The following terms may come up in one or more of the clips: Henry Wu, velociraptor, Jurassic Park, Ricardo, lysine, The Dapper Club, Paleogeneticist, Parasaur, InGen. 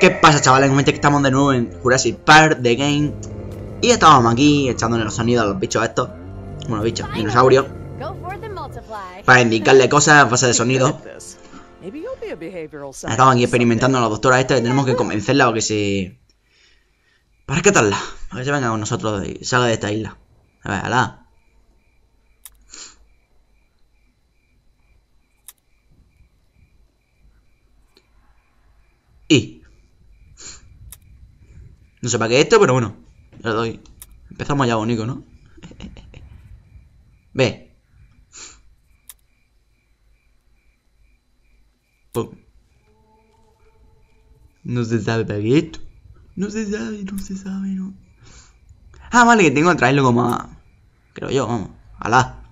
¿Qué pasa, chavales? Como estamos de nuevo en Jurassic Park, The Game. Y estábamos aquí echándole los sonidos a los bichos estos. Bueno, bichos, dinosaurios. Para indicarle cosas a base de sonido. Estamos aquí experimentando a la doctora esta, que tenemos que convencerla o que se... para rescatarla. A ver si venga con nosotros y salga de esta isla. A ver, ala. Y no sé para qué esto, pero bueno, ya lo doy. Empezamos ya bonito, ¿no? Ve. Pum. No se sabe para qué esto. No se sabe, no. Ah, vale, que tengo que traerlo como a... creo yo, vamos. Alá.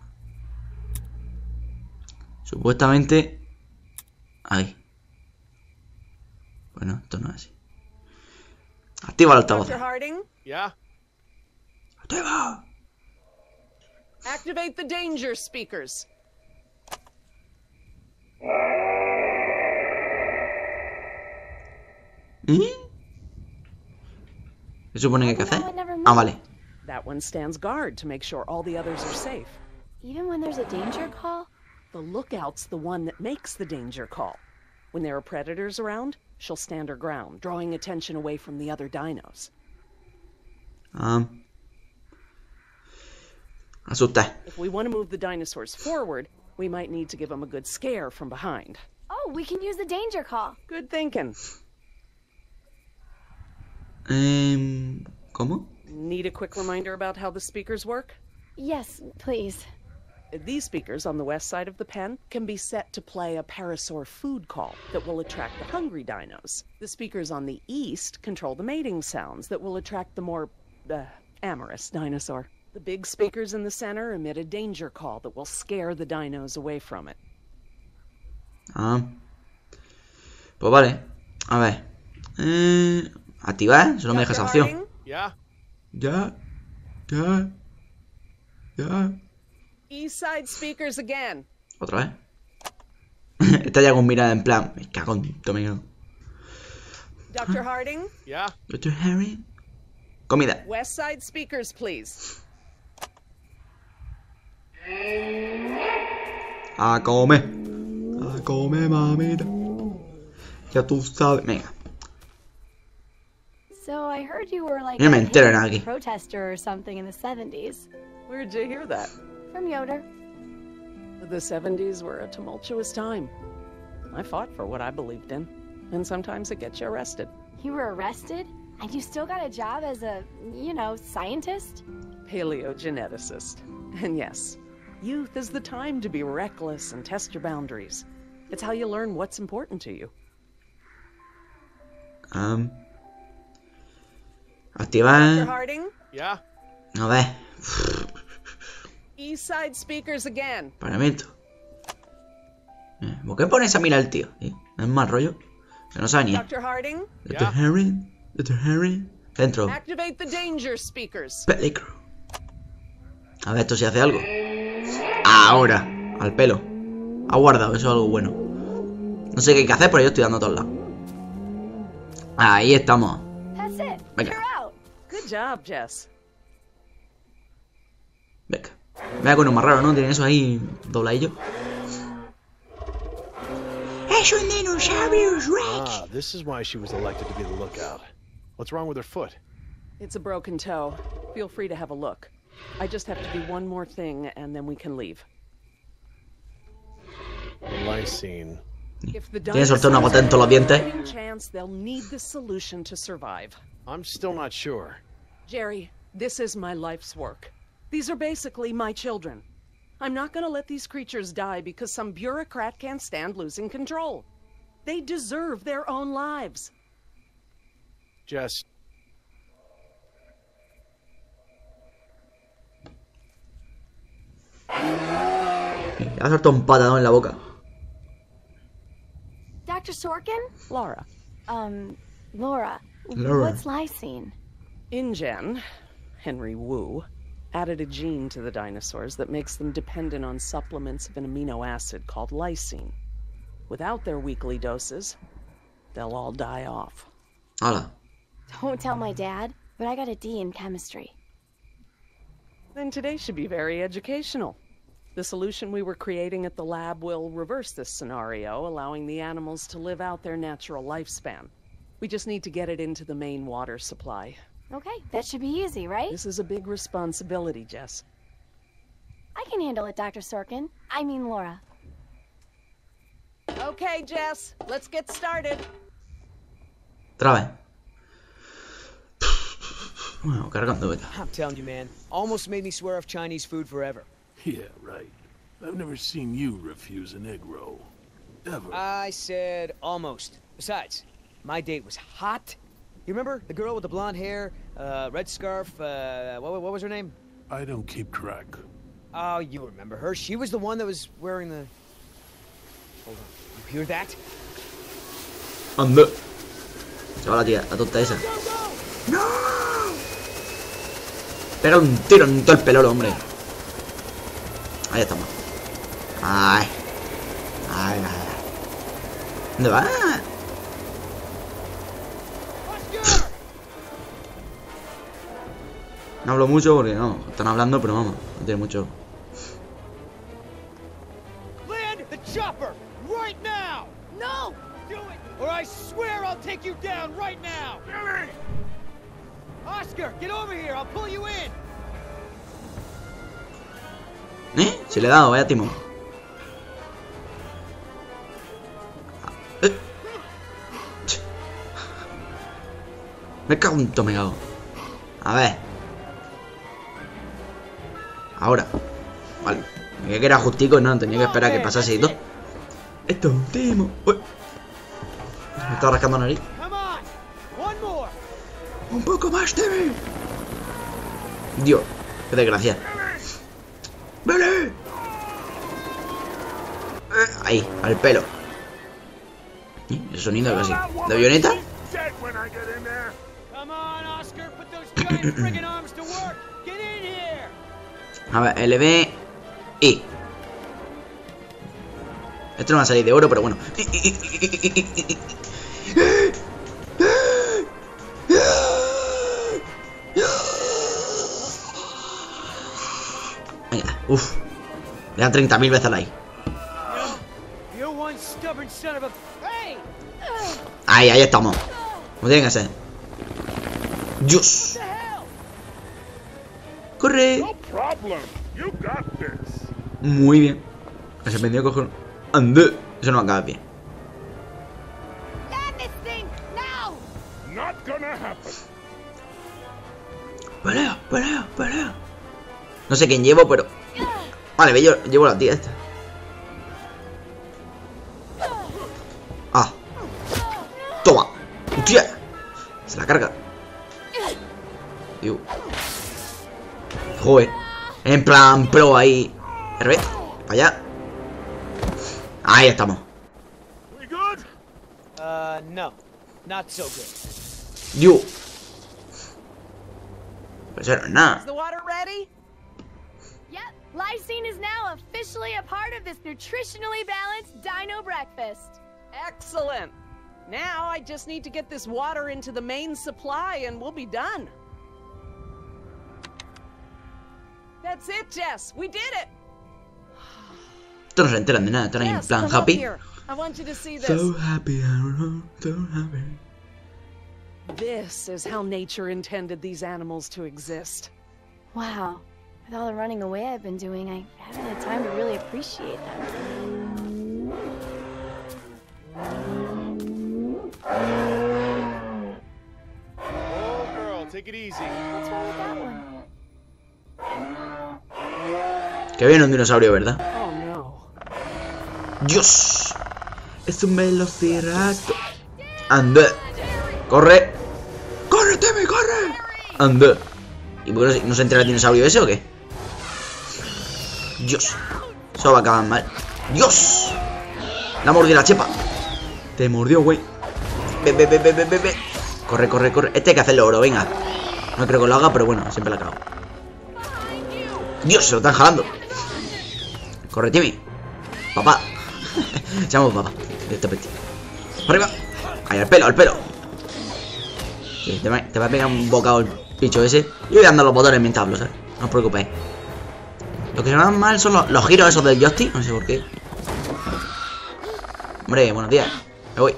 Supuestamente... ahí. Bueno, esto no es así. Activa el altavoz. ¡Activa! Activate the danger speakers. ¿Qué supone que hay que hacer? Ah, vale. That one stands guard to make sure all the others are safe. Even when there's a danger call, the lookout's the one that makes the danger call. When there are predators around, she'll stand her ground, drawing attention away from the other dinos. Asusta. If we want to move the dinosaurs forward, we might need to give them a good scare from behind. Oh, we can use the danger call. Good thinking. ¿Cómo? Need a quick reminder about how the speakers work? Yes, please. These speakers on the west side of the pen can be set to play a parasaur food call that will attract the hungry dinos. The speakers on the east control the mating sounds that will attract the more amorous dinosaur. The big speakers in the center emit a danger call that will scare the dinos away from it. Pues vale. A ver. Activar, solo me dejas opción. Ya. East side speakers again. Otra vez. Está ya con mirada en plan, me cago en tu amigo. Dr. Harding. Dr. Harding. Comida. West side speakers, please. A comer. A comer, mamita. Ya tú sabes. Venga. So I heard you were like a protester or something in the 70s. Where did you hear that? From Yoder. The 70s were a tumultuous time. I fought for what I believed in, and sometimes it gets you arrested. You were arrested? And you still got a job as a, you know, scientist? Paleogeneticist. And yes, youth is the time to be reckless and test your boundaries. It's how you learn what's important to you. Activar. Dr. Harding? A ver. East side speakers again. Paramento. ¿Por qué pones a mirar al tío? No es mal rollo. Que no sabe ni. Dr. Harding. Dr. Harry. Dentro. Activate the danger speakers. Peligro. A ver, esto sí hace algo. Ahora. Al pelo. Ha guardado, eso es algo bueno. No sé qué hay que hacer, pero yo estoy dando a todos lados. Ahí estamos. Venga. Good job, Jess. Venga. Vea con uno más raro, ¿no? Tienen eso ahí dobladillo. ¡Es un dinosaurio Rex! This is why she was elected to be the lookout. What's wrong with her foot? It's a broken toe. Feel free to have a look. I just have to do one more thing and then we can leave. Lysine. Tiene soltado una gota en todos los dientes. They'll need the solution to survive. I'm still not sure. Jerry, this is my life's work. These are basically my children. I'm not going to let these creatures die because some bureaucrat can't stand losing control. They deserve their own lives. Jess. Le ha soltado un patadón en la boca. Dr. Sorkin? Laura. Laura. What's lysine? InGen, Henry Wu, added a gene to the dinosaurs that makes them dependent on supplements of an amino acid called lysine. Without their weekly doses, they'll all die off. Hola. Don't tell my dad, but I got a D in chemistry. Then today should be very educational. The solution we were creating at the lab will reverse this scenario, allowing the animals to live out their natural lifespan. We just need to get it into the main water supply. Okay, that should be easy, right? This is a big responsibility, Jess. I can handle it, Dr. Sorkin. I mean, Laura. Okay, Jess, let's get started. Trabe. Wow, cargando with that. I'm telling you, man, almost made me swear off Chinese food forever. Yeah, right. I've never seen you refuse an egg roll. Ever. I said almost. Besides, my date was hot. You remember the girl with the blonde hair, red scarf, what was her name? I don't keep track. Oh, you remember her. She was the one that was wearing the... Hold on. You hear that? On the... Chavala, tía, la tonta esa. ¡No! Pégale un tiro en todo el pelo, hombre. Ahí estamos. Ay. Ay, ay. ¿Dónde va? No hablo mucho porque no, están hablando, pero vamos, no tiene mucho. Land the chopper right now. No, do it, or I swear I'll take you down right now. Oscar, get over here. I'll pull you in. Se le he dado, vaya timón. Me cago en tomegado. A ver. Ahora. Vale. Tenía que era justico y no, tenía que esperar a que pasase y todo. Esto es un timo. Uy. Me estaba rascando la nariz. Un poco más, Timmy. Dios, qué desgracia. ¡Vale! Ahí, al pelo. El sonido casi. ¿De avioneta? A ver, LB y... Esto no va a salir de oro, pero bueno. Venga, uff. Le dan 30.000 veces like. Ahí, ahí estamos. Como tiene que ser. Dios. Corre. Muy bien. Me sorprendió coger. Ande. Eso no acaba bien. Pelea, pelea, pelea. No sé quién llevo, pero. Vale, ve, yo llevo la tía esta. Ah. Toma. Hostia. Se la carga. Dios. Joder. En plan pro ahí. RB. Para allá. Ahí estamos. No. Not so good. Dios. Pues era nada. Is the water ready? Yep. Lysine is now officially a part of this nutritionally balanced dino breakfast. Excellent. Now I just need to get this water into the main supply and we'll be done. That's it, Jess. We did it. Esto no se enteran de nada, están ahí en plan happy. I want you to see this. So happy, I'm so happy. This is how nature intended these animals to exist. Wow. With all the running away I've been doing, I haven't had time to really appreciate them. Oh, girl, take it easy. What's wrong with that one? Que viene un dinosaurio, ¿verdad? Oh, no. Dios. Es un velociraptor. Ande. Corre. Corre, Timmy, corre. Ande. ¿Y por qué no se entera el dinosaurio ese o qué? Dios. Eso va a acabar mal. Dios. La mordió la chepa. Te mordió, güey. Ve, ve, ve, ve, ve, ve. Corre, corre, corre. Este hay que hacerlo oro, venga. No creo que lo haga, pero bueno, siempre la cago. Dios, se lo están jalando. Corre, Timmy. Papá. Llamamos papá. Directamente. Arriba. Ahí, al pelo, al pelo. Sí, te va a pegar un bocado el bicho ese. Yo voy dando los botones mientras hablo, ¿sabes? No os preocupéis. Lo que se me dan mal son los giros esos del joystick. No sé por qué. Hombre, buenos días. Me voy.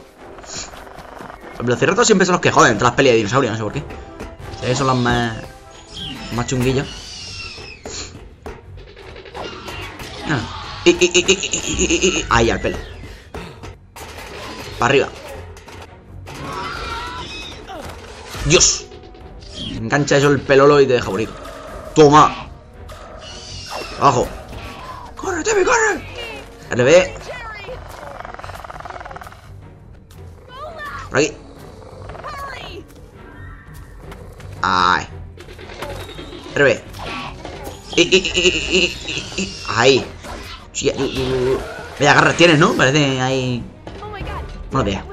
Los velociraptor siempre son los que joden. Todas las peleas de dinosaurios, no sé por qué. O sea, son los más chunguillos. Y ahí al pelo. Para arriba. Dios. Engancha eso el pelolo y te deja morir. Toma. Abajo. Corre, Timmy, corre. Al revés. Por aquí. Ay. Al revés. Ahí. Vaya garras tienes, ¿no? Parece ahí. Buenos días.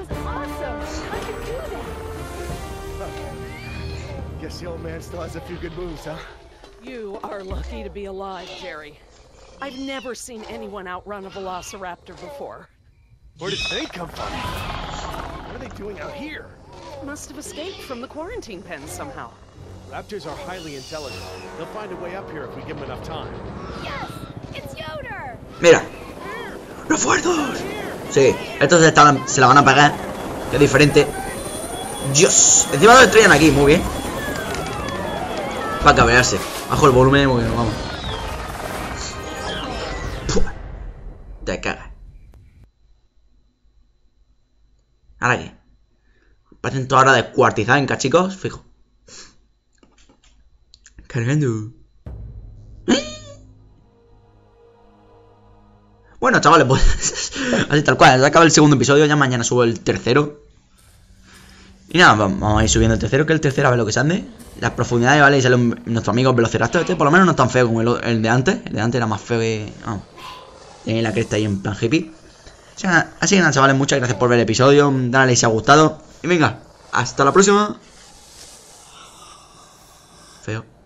You are lucky to be alive, Jerry. I've never seen anyone outrun a velociraptor before. Where did they come from? What are they doing out here? Must have escaped from the quarantine pens somehow. Raptors are highly intelligent. They'll find a way up here if we give them enough time. Yes, it's Yoder. Mira, refuerzos. Sí, estos se la van a pagar. Qué diferente. Dios, encima lo destruyen aquí, muy bien. Para cabrearse. Bajo el volumen, muy bien, vamos. Pua. Te cagas. ¿Ahora qué? Parecen toda hora de cuartizanca, chicos. Fijo. Cargando. Bueno, chavales, pues así tal cual. Ya acaba el segundo episodio. Ya mañana subo el tercero. Y nada, vamos a ir subiendo el tercero, que el tercero a ver lo que se ande. Las profundidades, ¿vale? Y sale nuestro amigo velociraptor. Este por lo menos no es tan feo como el de antes. El de antes era más feo que... Vamos. Tenía la cresta ahí en plan hippie. O sea, así que nada, chavales, muchas gracias por ver el episodio. Dale like si os ha gustado. Y venga, hasta la próxima. Feo.